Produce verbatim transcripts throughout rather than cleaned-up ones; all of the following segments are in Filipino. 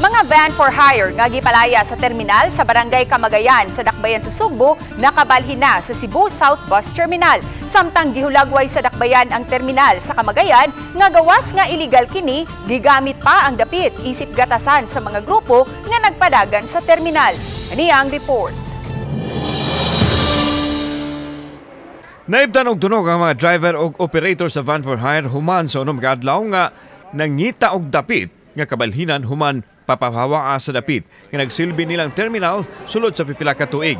Mga van for hire nga gipalaya sa terminal sa Barangay Kamagayan sa Dakbayan sa Sugbo nakabalhin na sa Cebu South Bus Terminal. Samtang gihulagway sa Dakbayan ang terminal sa Kamagayan nga gawas nga iligal kini gigamit pa ang dapit isip gatasan sa mga grupo nga nagpadagan sa terminal. Aniya ang report. Naibdan og dunog ang mga driver og operator sa van for hire human sa unom ka adlaw nga nangita og dapit nga kabalhinan human papahawaa sa dapit nga nagsilbi nilang terminal sulod sa pipila ka tuig.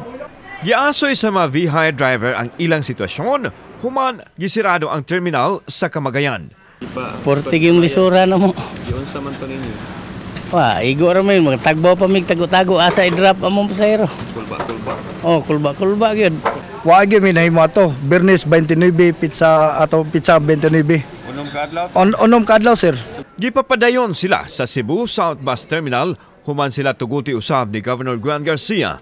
Giasoy sa mga V-Hire driver ang ilang sitwasyon human gisirado ang terminal sa Kamagayan. Portigim lisura na mo. Giun sa man to ninyo. Wa, igo ra may mga tagbaw pa mig tago-tago asa i-drop among pasahero. Kulba-kulba. Oh, kulba-kulba gyud. Wagi mi nay mato, Bernes twenty-nine pizza ato pizza twenty-nine. Unom kadlaw. On unom kadlaw sir. Gipapadayon sila sa Cebu South Bus Terminal human sila tuguti usab ni Governor Juan Garcia.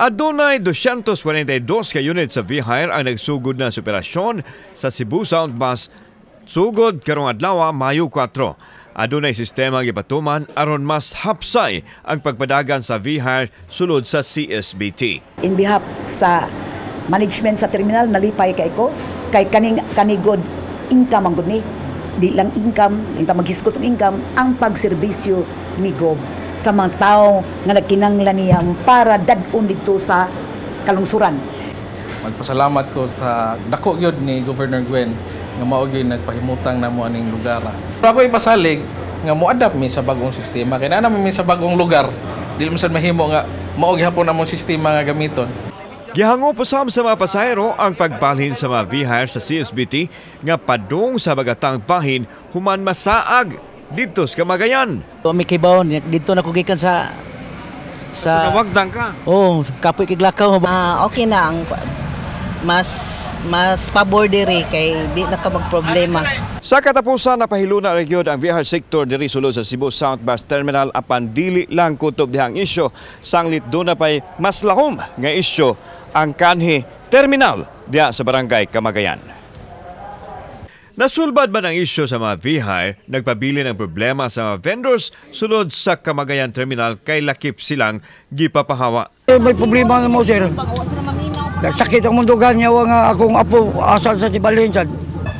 Adunay two hundred forty-two ka unit sa V-Hire ang nagsugod na sa operasyon sa Cebu South Bus sugod karong adlaw Mayo four. Adunay sistema gipatuman aron mas hapsay ang pagpadagan sa V-Hire sulod sa C S B T. In behalf sa management sa terminal nalipay kay ko kay kaning kanigod income ang gud ni di lang income inta maghisgot og income ang pagserbisyo ni Gob sa mga tawo nga nagkinanglan niya para dad-on dito sa kalungsuran. Magpasalamat ko sa dako gyud ni Governor Gwen nga mao gyud nagpahimutang namo aning lugar. Ako ipasalig nga moadapt mi sa bagong sistema kay naa mi sa bagong lugar dili man sad mahimo nga mao gihapon among sistema nga gamiton. Gihango pasam sa mga pasahero ang pagbalhin sa mga V-Hire sa C S B T nga padung sa bagatang bahin human masaag dito sa Kamagayan. Kami kay bawon dito na kugikan sa sa Nawagdang ka. Oh, kapoy kay Glakaw. Ah, okay na ang mas mas pabor diri kay di na ka magproblema. Sa katapusan napahiluna ra gyud ang V-Hire sector diri sulod sa Cebu South Bus Terminal apan dili lang kutob dihang isyu sanglit do na pay mas lahom nga isyu ang kanhi terminal diya sa Barangay Kamagayan. Nasulbad ba ng isyu sa mga V-Hire, nagpabili ng problema sa mga vendors sulod sa Kamagayan Terminal kay lakip silang gipapahawa. May problema na mo, sir. Sakit ang mundugan niya nga akong apo asal sa tibalinsan.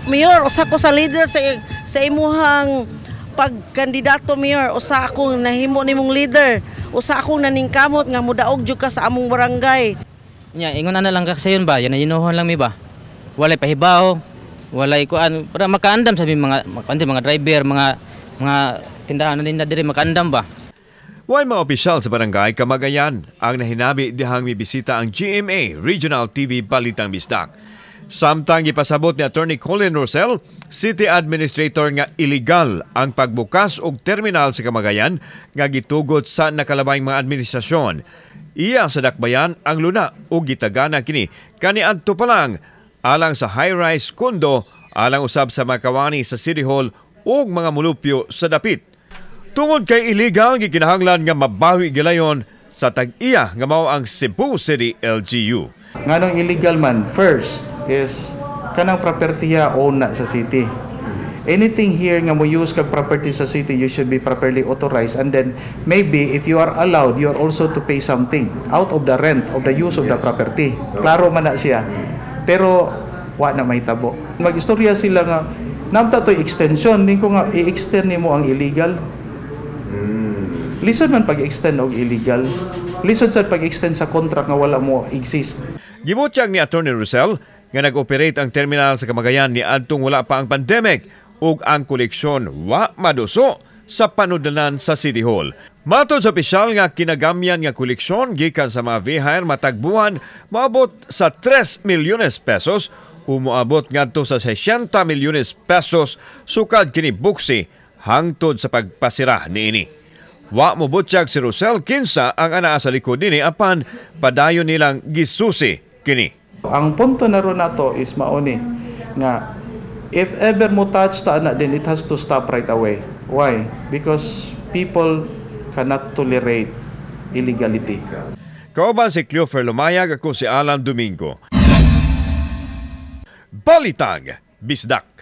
Mayor, usa ko sa leader sa, sa imuhang pagkandidato, Mayor. Usa akong nahimo nimong leader. Usa akong naningkamot nga mudaog jud ka sa among barangay. Nya yeah, ingon ana lang ka sayon ba, yanayinuhon lang mi ba. Walay pahibaw, walay kuan para makaandam sa mga makaandam mga driver, mga mga tindahan ninda diri makaandam ba. Way mga opisyal sa Barangay Kamagayan ang nahinabi dihang mibisita ang G M A Regional T V Balitang Bisdak. Samtang ipasabot ni Attorney Collin Rosell, City Administrator nga iligal ang pagbukas og terminal sa Kamagayan nga gitugod sa nakalabay mga administrasyon. Iya sa Dakbayan ang luna o gitagana kini. Kaniadto pa lang alang sa high-rise kondo, alang usab sa makawani sa City Hall o mga mulupyo sa dapit. Tungod kay illegal, gikinahanglan nga mabawi gilayon sa tag-iya nga mao ang Cebu City L G U. Nganong illegal man, first is kanang propertiya own na sa city. Anything here nga mo use kag property sa city, you should be properly authorized, and then maybe if you are allowed, you are also to pay something out of the rent of the use of the property. Klaro man na siya. Pero wa na may tabo. Magistorya sila nga namta toy extension ningko nga i-extend nimo ang illegal. Lisod man pag-extend og illegal. Lisod sad pag-extend sa contract nga wala mo exist. Gibutyag ni Attorney Rosell nga nag-operate ang terminal sa Kamagayan ni adtong wala pa ang pandemic. Ug ang koleksyon wa maduso sa panudanan sa City Hall. Matod sa opisyal nga kinagamyan nga koleksyon gikan sa mga V-Hire matagbuhan maabot sa tres milyones pesos, umuabot ngadto sa sixty milyones pesos sukad kini buksi hangtod sa pagpasira niini. Wa mo butyag si Rosell kinsa ang anaa sa likod nini apan padayon nilang gisusi kini. Ang punto naron nato is maoni nga if ever mo touch ta anak din, it has to stop right away. Why? Because people cannot tolerate illegality. Kauban si Cleofer Lumayag, ako si Alan Domingo. Balitang Bisdak.